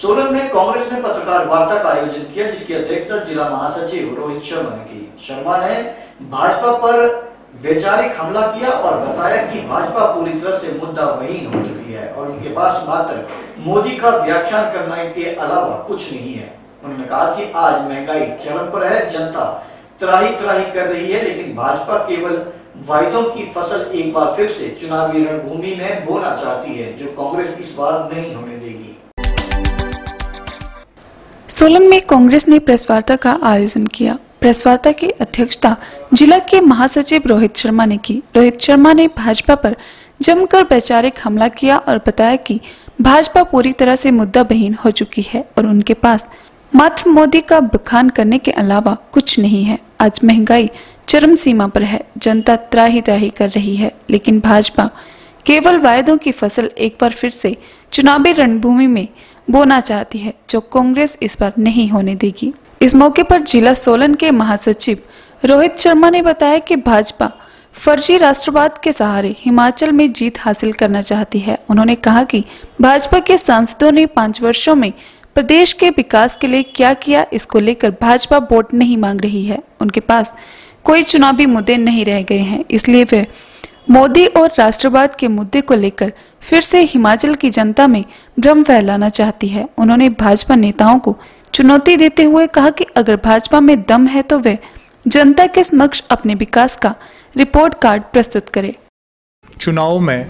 सोलन में कांग्रेस ने पत्रकार वार्ता का आयोजन किया, जिसकी अध्यक्षता जिला महासचिव रोहित शर्मा ने की। शर्मा ने भाजपा पर वैचारिक हमला किया और बताया कि भाजपा पूरी तरह से मुद्दाविहीन हो चुकी है और उनके पास मात्र मोदी का व्याख्यान करने के अलावा कुछ नहीं है। उन्होंने कहा कि आज महंगाई चरम पर है, जनता त्राही त्राही कर रही है, लेकिन भाजपा केवल वायदों की फसल एक बार फिर से चुनावी रणभूमि में बोना चाहती है, जो कांग्रेस इस बार नहीं होने देगी। सोलन में कांग्रेस ने प्रेस वार्ता का आयोजन किया। प्रेस वार्ता की अध्यक्षता जिला के महासचिव रोहित शर्मा ने की। रोहित शर्मा ने भाजपा पर जमकर वैचारिक हमला किया और बताया कि भाजपा पूरी तरह से मुद्दाविहीन हो चुकी है और उनके पास मात्र मोदी का बखान करने के अलावा कुछ नहीं है। आज महंगाई चरम सीमा पर है, जनता त्राही त्राही कर रही है, लेकिन भाजपा केवल वायदों की फसल एक बार फिर से चुनावी रणभूमि में बोना चाहती है, जो कांग्रेस इस बार नहीं होने देगी। इस मौके पर जिला सोलन के महासचिव रोहित शर्मा ने बताया कि भाजपा फर्जी राष्ट्रवाद के सहारे हिमाचल में जीत हासिल करना चाहती है। उन्होंने कहा कि भाजपा के सांसदों ने 5 वर्षों में प्रदेश के विकास के लिए क्या किया, इसको लेकर भाजपा वोट नहीं मांग रही है। उनके पास कोई चुनावी मुद्दे नहीं रह गए हैं, इसलिए वे मोदी और राष्ट्रवाद के मुद्दे को लेकर फिर से हिमाचल की जनता में भ्रम फैलाना चाहती है। उन्होंने भाजपा नेताओं को चुनौती देते हुए कहा कि अगर भाजपा में दम है तो वे जनता के समक्ष अपने विकास का रिपोर्ट कार्ड प्रस्तुत करें। चुनाव में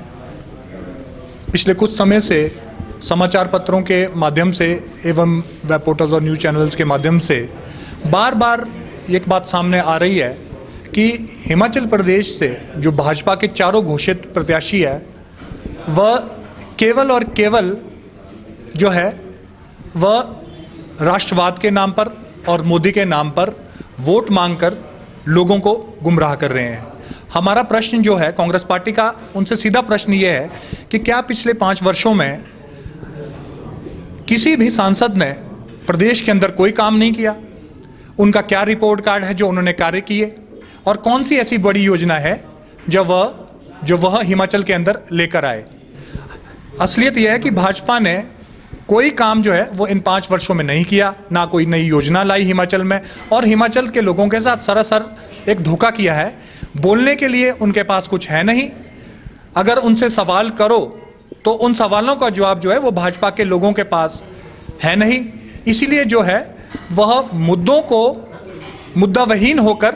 पिछले कुछ समय से समाचार पत्रों के माध्यम से एवं वेब पोर्टल्स और न्यूज चैनल्स के माध्यम से बार बार एक बात सामने आ रही है कि हिमाचल प्रदेश से जो भाजपा के चारों घोषित प्रत्याशी है वह केवल और केवल जो है वह राष्ट्रवाद के नाम पर और मोदी के नाम पर वोट मांगकर लोगों को गुमराह कर रहे हैं। हमारा प्रश्न जो है कांग्रेस पार्टी का, उनसे सीधा प्रश्न ये है कि क्या पिछले 5 वर्षों में किसी भी सांसद ने प्रदेश के अंदर कोई काम नहीं किया? उनका क्या रिपोर्ट कार्ड है जो उन्होंने कार्य किए, और कौन सी ऐसी बड़ी योजना है जो वह हिमाचल के अंदर लेकर आए? असलियत यह है कि भाजपा ने कोई काम जो है वो इन 5 वर्षों में नहीं किया, ना कोई नई योजना लाई हिमाचल में, और हिमाचल के लोगों के साथ सरासर एक धोखा किया है। बोलने के लिए उनके पास कुछ है नहीं। अगर उनसे सवाल करो तो उन सवालों का जवाब जो है वो भाजपा के लोगों के पास है नहीं। इसीलिए जो है वह मुद्दों को मुद्दाविहीन होकर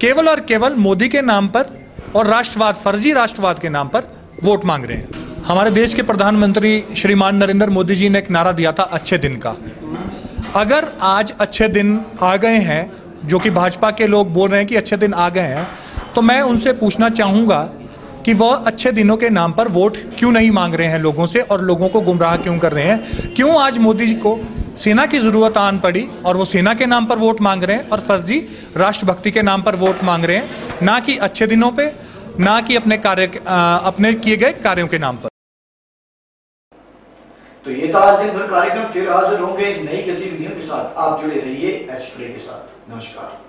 केवल और केवल मोदी के नाम पर और राष्ट्रवाद, फर्जी राष्ट्रवाद के नाम पर वोट मांग रहे हैं। हमारे देश के प्रधानमंत्री श्रीमान नरेंद्र मोदी जी ने एक नारा दिया था अच्छे दिन का। अगर आज अच्छे दिन आ गए हैं, जो कि भाजपा के लोग बोल रहे हैं कि अच्छे दिन आ गए हैं, तो मैं उनसे पूछना चाहूँगा कि वह अच्छे दिनों के नाम पर वोट क्यों नहीं मांग रहे हैं लोगों से और लोगों को गुमराह क्यों कर रहे हैं? क्यों आज मोदी जी को सेना की ज़रूरत आन पड़ी और वो सेना के नाम पर वोट मांग रहे हैं और फर्जी राष्ट्रभक्ति के नाम पर वोट मांग रहे हैं, ना कि अच्छे दिनों पे, ना कि अपने किए गए कार्यों के नाम पर? तो ये था आज दिन भर कार्यक्रम। फिर हाजिर होंगे नई गतिविधियों के साथ। आप जुड़े रहिए H Today के साथ। नमस्कार।